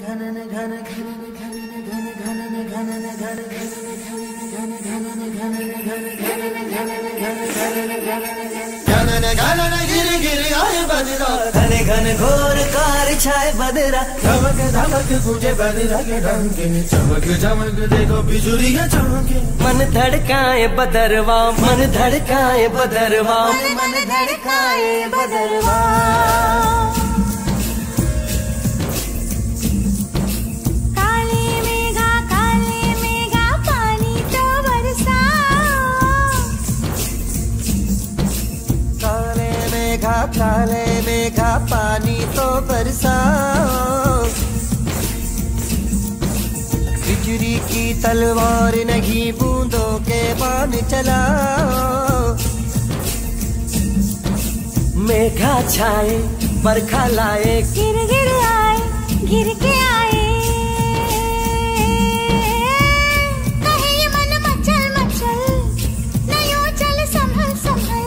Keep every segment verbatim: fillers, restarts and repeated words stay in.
घन घन घोर कार छाए बदरा धमक धमक पूजे बदरा के ढंग में चमक चमक देखो बिजुलियां चमके मन धड़काए बदरवा मन धड़काए बदरवा मन धड़काए बदरवा काले मेघा काले मेघा पानी तो बरसा काले मेघा काले मेघा पानी तो बरसा बिजली की तलवार नहीं बूंदों के बाण चला मेघा छाए बरखा लाए गिर गिर आए गिर के आए कहीं मन मचल मचल न यूं चल संभल संभल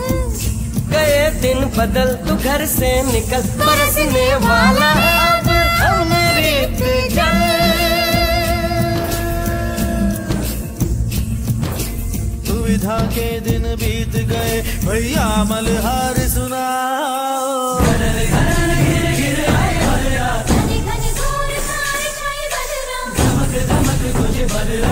गए दिन बदल तू घर से निकल बरसने वाला अब अमृत जल दुविधा के दिन बीत गए भैया मल्हार सुना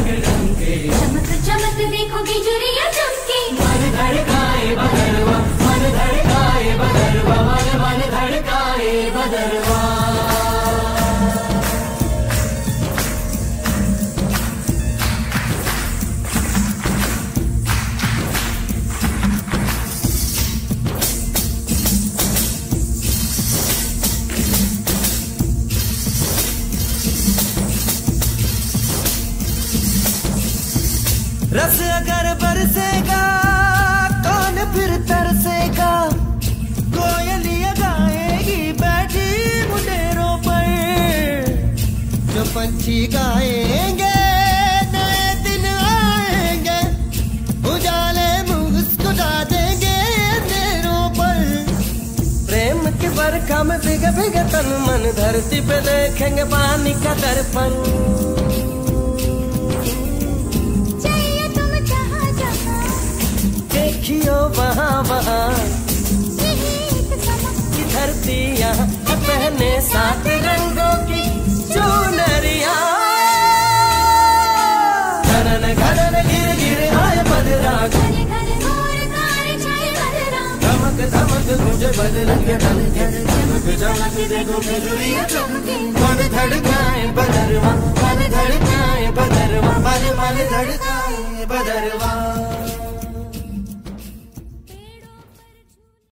चमक चमक देखो बिजुलियां चमके मन धड़काए बदरवा मन धड़काए बदरवा मन मन धड़काए बदरवा रस अगर बरसेगा कौन फिर तरसेगा कोयलियां गाएगी बैठी मुंडेरों पर जो पंछी गाएंगे नए दिन आएंगे उजाले मुस्कुरा देंगे अंधेरों पर प्रेम की बरखा में भीग भीग तन मन धरती पे देखेंगे पानी का दर्पण वहाँ वहाँ की धरती यहाँ पहने सात रंगों की चुनरिया घनन घनन गिर गिर आए बदरा धमक धमक मुझे बदला चमक चमक देखो बिजुलियां चमके मन धड़काए बदरवा मन धड़काए बदरवा मन मन धड़काए बदरवा